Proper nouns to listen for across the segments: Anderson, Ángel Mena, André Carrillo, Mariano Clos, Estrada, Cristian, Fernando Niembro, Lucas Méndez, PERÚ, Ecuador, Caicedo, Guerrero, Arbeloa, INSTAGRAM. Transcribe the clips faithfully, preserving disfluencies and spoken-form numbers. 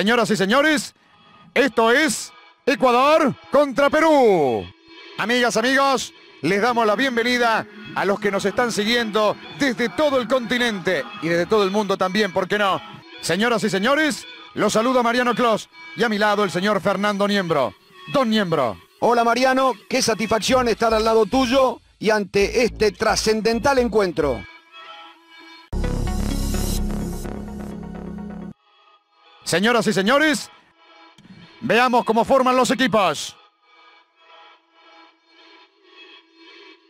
Señoras y señores, esto es Ecuador contra Perú. Amigas, amigos, les damos la bienvenida a los que nos están siguiendo desde todo el continente y desde todo el mundo también, ¿por qué no? Señoras y señores, los saludo Mariano Clos y a mi lado el señor Fernando Niembro. Don Niembro. Hola Mariano, qué satisfacción estar al lado tuyo y ante este trascendental encuentro. Señoras y señores, veamos cómo forman los equipos.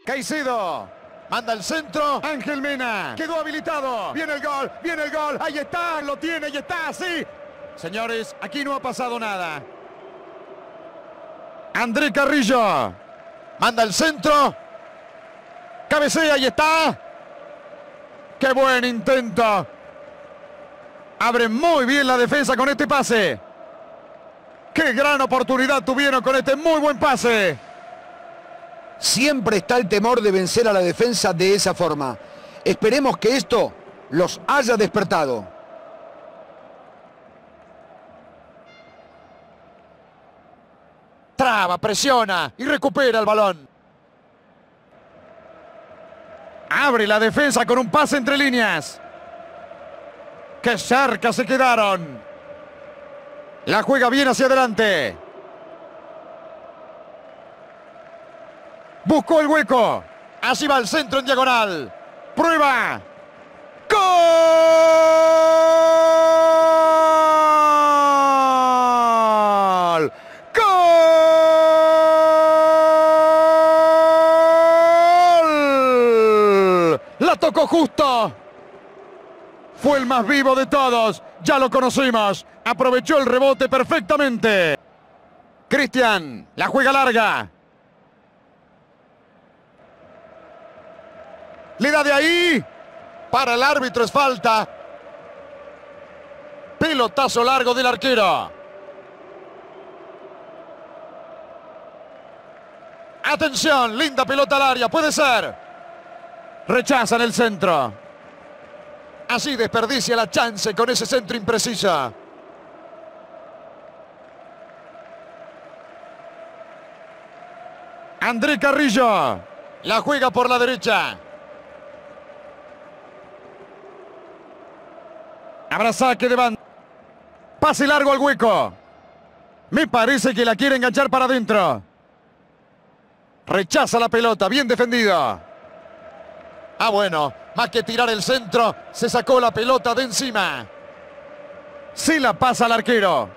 Caicedo manda el centro, Ángel Mena, quedó habilitado, viene el gol, viene el gol, ahí está, lo tiene, ahí está, sí. Señores, aquí no ha pasado nada. André Carrillo manda el centro, cabecea, ahí está. ¡Qué buen intento! Abre muy bien la defensa con este pase. ¡Qué gran oportunidad tuvieron con este muy buen pase! Siempre está el temor de vencer a la defensa de esa forma. Esperemos que esto los haya despertado. Traba, presiona y recupera el balón. Abre la defensa con un pase entre líneas. ¡Qué cerca se quedaron! La juega bien hacia adelante. Buscó el hueco. Así va el centro en diagonal. Prueba. ¡Gol! ¡Gol! La tocó justo. Fue el más vivo de todos, ya lo conocimos. Aprovechó el rebote perfectamente. Cristian, la juega larga. Le da de ahí. Para el árbitro es falta. Pelotazo largo del arquero. Atención, linda pelota al área, puede ser. Rechazan el centro. Así desperdicia la chance con ese centro impreciso. André Carrillo la juega por la derecha. Habrá saque de banda. Pase largo al hueco. Me parece que la quiere enganchar para adentro. Rechaza la pelota, bien defendido. Ah, bueno, más que tirar el centro, se sacó la pelota de encima. Sí la pasa al arquero.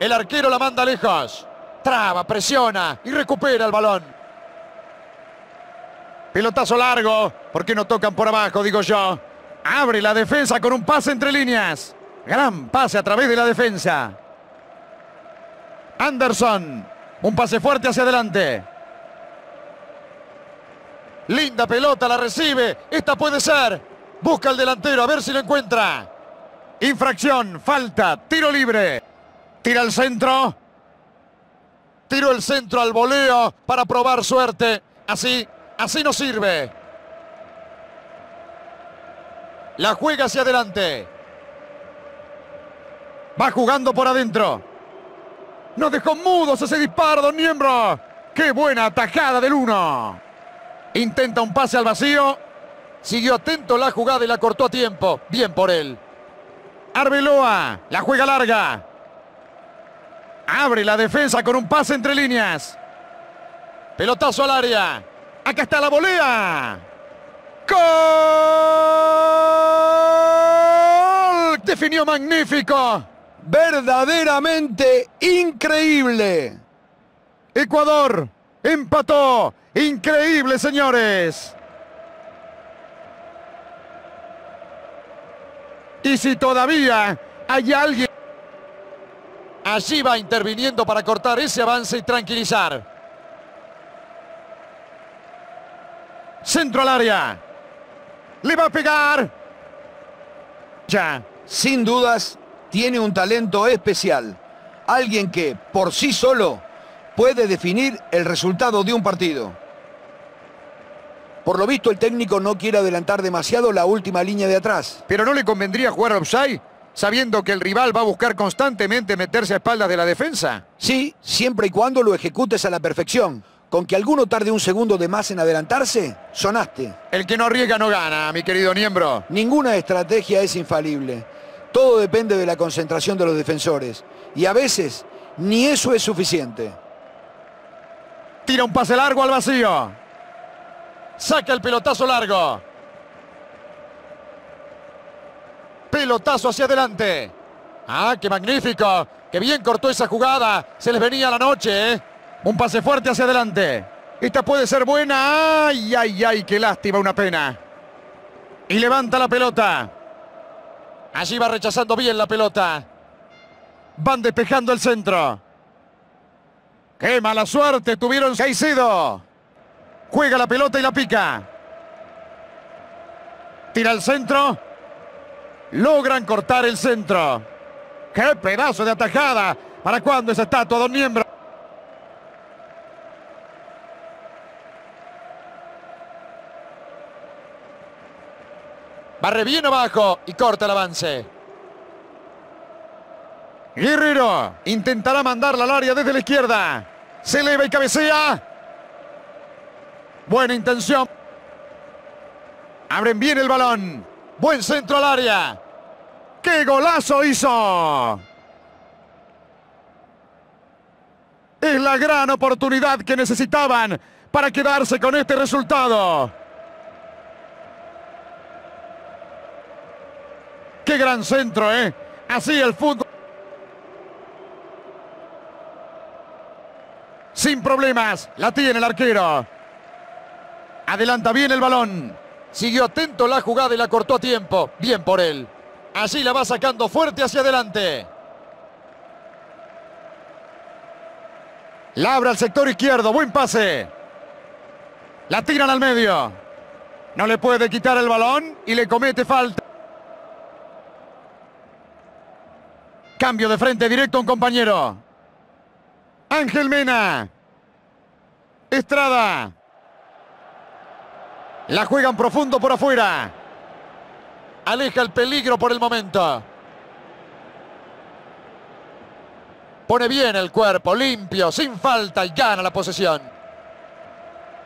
El arquero la manda lejos. Traba, presiona y recupera el balón. Pelotazo largo. ¿Por qué no tocan por abajo, digo yo? Abre la defensa con un pase entre líneas. Gran pase a través de la defensa. Anderson. Un pase fuerte hacia adelante. Linda pelota, la recibe. Esta puede ser. Busca el delantero, a ver si lo encuentra. Infracción, falta, tiro libre. Tira el centro. Tiró el centro al voleo para probar suerte. Así, así no sirve. La juega hacia adelante. Va jugando por adentro. Nos dejó mudos ese disparo, don Niembro. ¡Qué buena atajada del uno! Intenta un pase al vacío. Siguió atento la jugada y la cortó a tiempo. Bien por él. Arbeloa. La juega larga. Abre la defensa con un pase entre líneas. Pelotazo al área. Acá está la volea. ¡Gol! Definió magnífico. Verdaderamente increíble. Ecuador empató. Increíble, señores. Y si todavía hay alguien... Allí va interviniendo para cortar ese avance y tranquilizar. Centro al área. Le va a pegar. Ya. Sin dudas, tiene un talento especial. Alguien que, por sí solo, puede definir el resultado de un partido. Por lo visto, el técnico no quiere adelantar demasiado la última línea de atrás. ¿Pero no le convendría jugar a offside? sabiendo que el rival va a buscar constantemente meterse a espaldas de la defensa? Sí, siempre y cuando lo ejecutes a la perfección. Con que alguno tarde un segundo de más en adelantarse, sonaste. El que no arriesga no gana, mi querido Niembro. Ninguna estrategia es infalible. Todo depende de la concentración de los defensores. Y a veces, ni eso es suficiente. Tira un pase largo al vacío. Saca el pelotazo largo. Pelotazo hacia adelante. Ah, qué magnífico. Qué bien cortó esa jugada. Se les venía la noche, ¿eh? Un pase fuerte hacia adelante. Esta puede ser buena. ¡Ay, ay, ay! ¡Qué lástima! Una pena. Y levanta la pelota. Allí va rechazando bien la pelota. Van despejando el centro. ¡Qué mala suerte tuvieron! Caicedo. Juega la pelota y la pica. Tira al centro. Logran cortar el centro. ¡Qué pedazo de atajada! ¿Para cuándo esa estatua, don Niembro? Barre bien abajo y corta el avance. Guerrero intentará mandarla al área desde la izquierda. Se eleva y cabecea. Buena intención. Abren bien el balón. Buen centro al área. ¡Qué golazo hizo! Es la gran oportunidad que necesitaban para quedarse con este resultado. ¡Qué gran centro, eh! Así el fútbol. Sin problemas, la tiene el arquero. Adelanta bien el balón. Siguió atento la jugada y la cortó a tiempo. Bien por él. Allí la va sacando fuerte hacia adelante. La abre al sector izquierdo. Buen pase. La tiran al medio. No le puede quitar el balón y le comete falta. Cambio de frente directo a un compañero. Ángel Mena. Estrada. La juegan profundo por afuera. Aleja el peligro por el momento. Pone bien el cuerpo, limpio, sin falta y gana la posesión.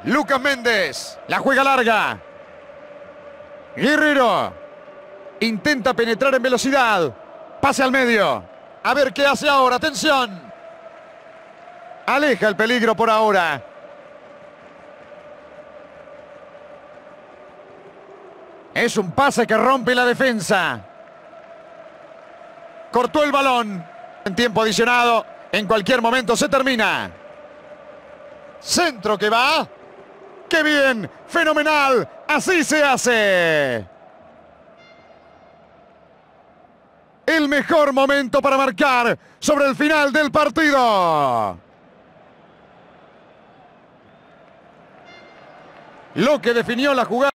Lucas Méndez. La juega larga. Guerrero. Intenta penetrar en velocidad. Pase al medio. A ver qué hace ahora. Atención. Aleja el peligro por ahora. Es un pase que rompe la defensa. Cortó el balón. En tiempo adicionado. En cualquier momento se termina. Centro que va. ¡Qué bien! ¡Fenomenal! ¡Así se hace! El mejor momento para marcar sobre el final del partido. Lo que definió la jugada.